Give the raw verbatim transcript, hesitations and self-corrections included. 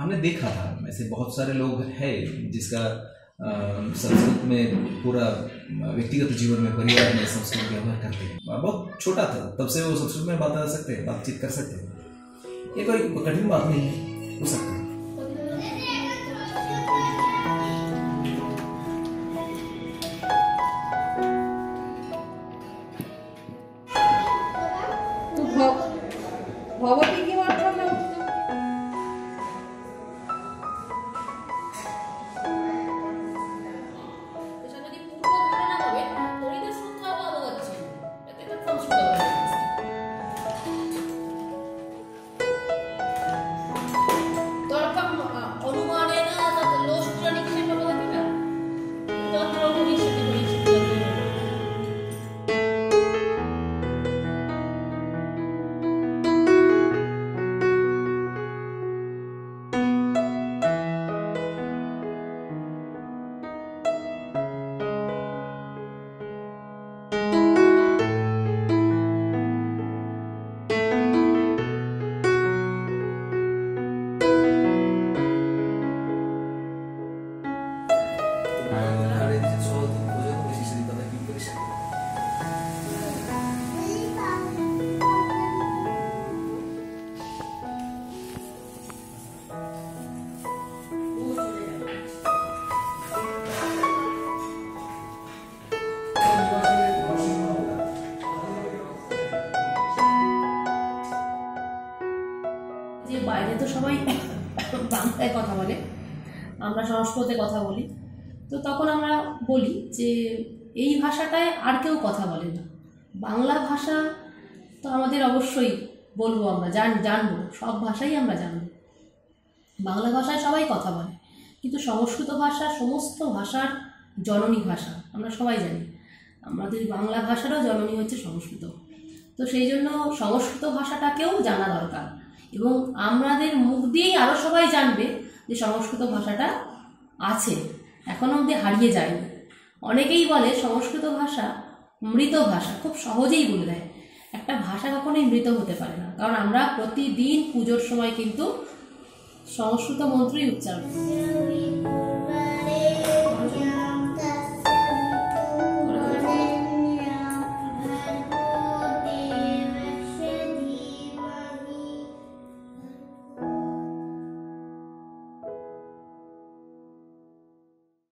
हमने देखा था ऐसे बहुत सारे लोग हैं जिसका संस्कृत में पूरा व्यक्तिगत जीवन में परिवार में संस्कृत व्यवहार करते हैं। बहुत छोटा था तब से वो संस्कृत में बात आ सकते हैं, बातचीत कर सकते हैं। ये कोई कठिन बात नहीं है, हो सकता है। तो सबाई बांग्लाয় कथा बोले आमरा संस्कृते कथा बोली तो तखन आमरा बोली जे एई भाषाटाय आर केउ कथा बोले ना बांग्ला भाषा तो आमादेर अवश्यई बोलबो आमरा जान जानबो सब भाषाई आमरा जानबो बांग्ला भाषाय सबाई कथा बोले किन्तु संस्कृत भाषा समस्त भाषार जननी भाषा आमरा सबाई जानी आमादेर बांग्ला भाषारও जननी হচ্ছে संस्कृत तो সেইজন্য संस्कृत भाषाটাকেও জানা দরকার এবং আমাদের মুখ দিয়েই আরো সবাই জানবে যে সংস্কৃত ভাষাটা আছে এখনো অবধি হারিয়ে যায়নি। অনেকেই বলে সংস্কৃত ভাষা মৃত ভাষা, খুব সহজেই বলে দেয়। একটা ভাষা কখনোই মৃত হতে পারে না, কারণ আমরা প্রতিদিন পূজোর সময় কিন্তু সংস্কৃত মন্ত্রই উচ্চারণ করি।